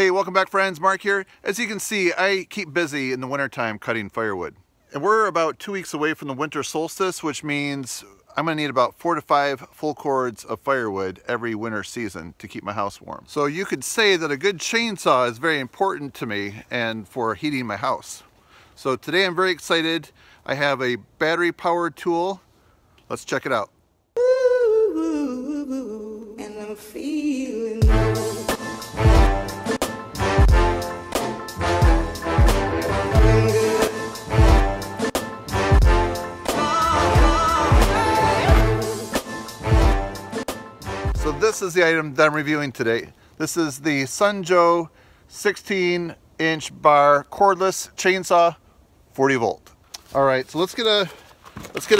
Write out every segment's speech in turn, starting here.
Hey, welcome back friends, Mark here. As you can see, I keep busy in the wintertime cutting firewood. And we're about 2 weeks away from the winter solstice, which means I'm gonna need about 4 to 5 full cords of firewood every winter season to keep my house warm. So you could say that a good chainsaw is very important to me and for heating my house. So today I'm very excited. I have a battery powered tool. Let's check it out. And I'm feeling low. So this is the item that I'm reviewing today. This is the Sun Joe 16-inch bar cordless chainsaw, 40 volt. All right, so let's get a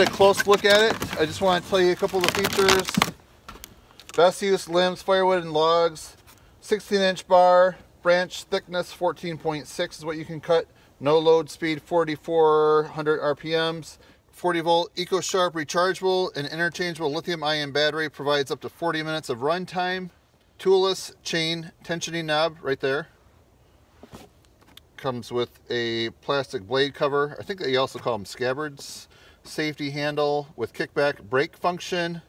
close look at it. I just want to tell you a couple of the features. Best use limbs, firewood and logs. 16-inch bar, branch thickness 14.6 is what you can cut. No load speed, 4,400 RPMs. 40 volt EcoSharp rechargeable and interchangeable lithium-ion battery provides up to 40 minutes of run time. Toolless chain tensioning knob right there. Comes with a plastic blade cover. I think they also call them scabbards. Safety handle with kickback brake function.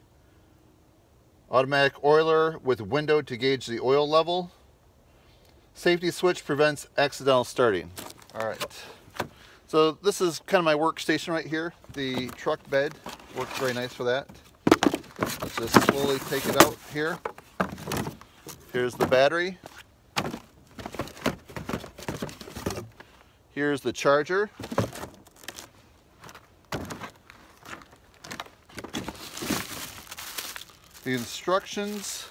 Automatic oiler with window to gauge the oil level. Safety switch prevents accidental starting. All right. So this is kind of my workstation right here. The truck bed works very nice for that. Let's just slowly take it out here. Here's the battery. Here's the charger. The instructions.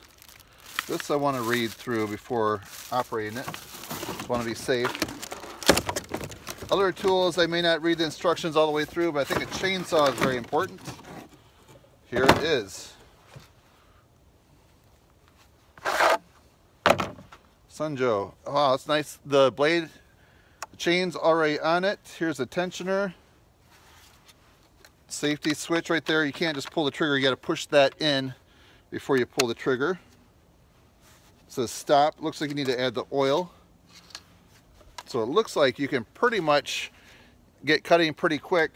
This I want to read through before operating it. Just want to be safe. Other tools, I may not read the instructions all the way through, but I think a chainsaw is very important. Here it is. Sun Joe. Wow, it's nice. The blade, the chain's already on it. Here's a tensioner. Safety switch right there. You can't just pull the trigger. You got to push that in before you pull the trigger. It says stop. Looks like you need to add the oil. So it looks like you can pretty much get cutting pretty quick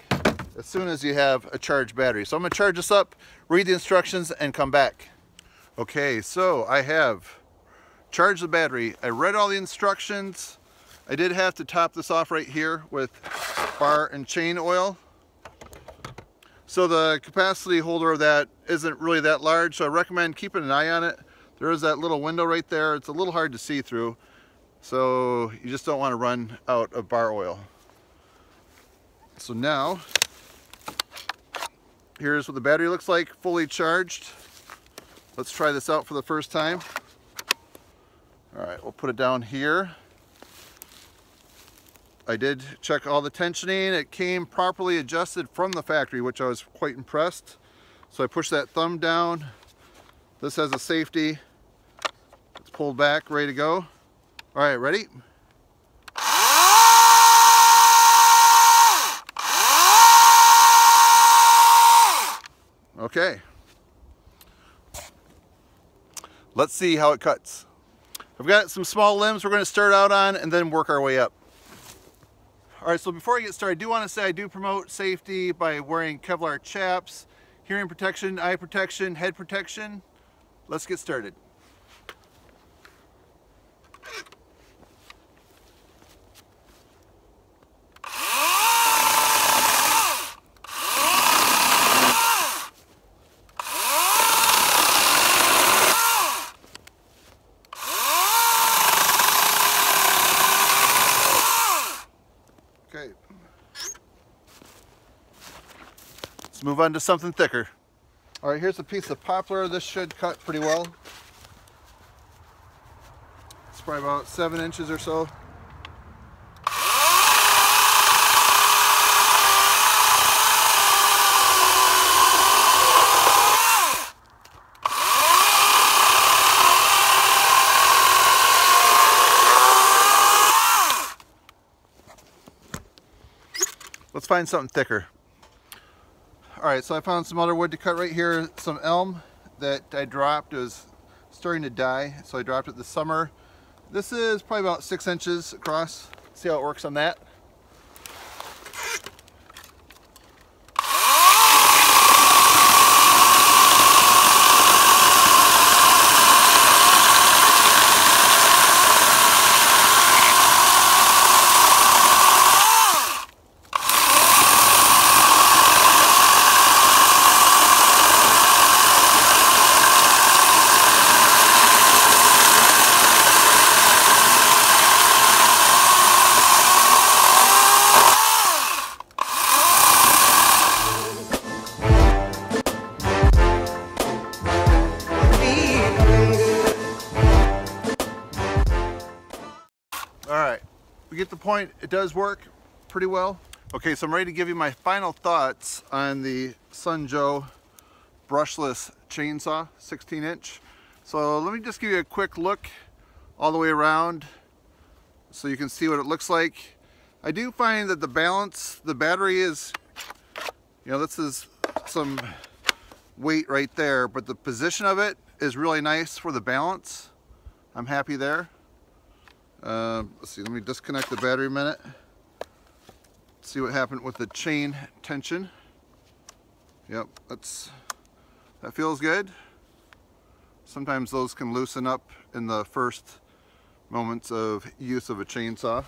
as soon as you have a charged battery. So I'm gonna charge this up, read the instructions, and come back. Okay, so I have charged the battery. I read all the instructions. I did have to top this off right here with bar and chain oil. So the capacity holder of that isn't really that large, so I recommend keeping an eye on it. There is that little window right there. It's a little hard to see through. So you just don't want to run out of bar oil. So now, here's what the battery looks like, fully charged. Let's try this out for the first time. All right, we'll put it down here. I did check all the tensioning. It came properly adjusted from the factory, which I was quite impressed. So I pushed that thumb down. This has a safety. It's pulled back, ready to go. All right, ready? Okay. Let's see how it cuts. I've got some small limbs we're gonna start out on and then work our way up. All right, so before I get started, I do wanna say I do promote safety by wearing Kevlar chaps, hearing protection, eye protection, head protection. Let's get started. Let's move on to something thicker. All right, here's a piece of poplar. This should cut pretty well. It's probably about 7 inches or so. Let's find something thicker. All right, so I found some other wood to cut right here. Some elm that I dropped. It was starting to die, so I dropped it this summer. This is probably about 6 inches across. See how it works on that. Get the point, it does work pretty well. Okay, so I'm ready to give you my final thoughts on the Sun Joe brushless chainsaw, 16-inch. So let me just give you a quick look all the way around so you can see what it looks like. I do find that the balance, the battery is, you know, this is some weight right there, but the position of it is really nice for the balance. I'm happy there. Let's see, let me disconnect the battery a minute. See what happened with the chain tension. Yep, that feels good. Sometimes those can loosen up in the first moments of use of a chainsaw.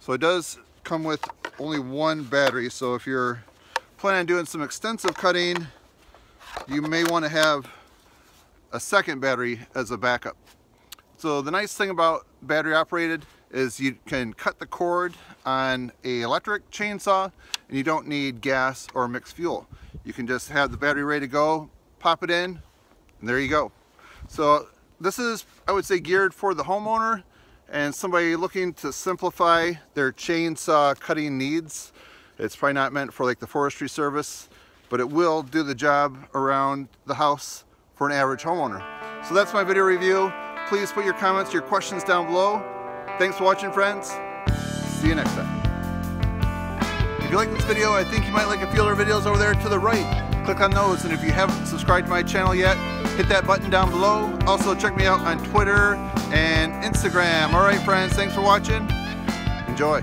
So it does come with only one battery, so if you're planning on doing some extensive cutting, you may want to have a second battery as a backup. So the nice thing about battery operated is you can cut the cord on a electric chainsaw and you don't need gas or mixed fuel. You can just have the battery ready to go, pop it in, and there you go. So this is, I would say, geared for the homeowner and somebody looking to simplify their chainsaw cutting needs. It's probably not meant for like the forestry service, but it will do the job around the house for an average homeowner. So that's my video review. Please put your comments, your questions down below. Thanks for watching, friends. See you next time. If you like this video, I think you might like a few other videos over there to the right. Click on those, and if you haven't subscribed to my channel yet, hit that button down below. Also, check me out on Twitter and Instagram. All right, friends, thanks for watching. Enjoy.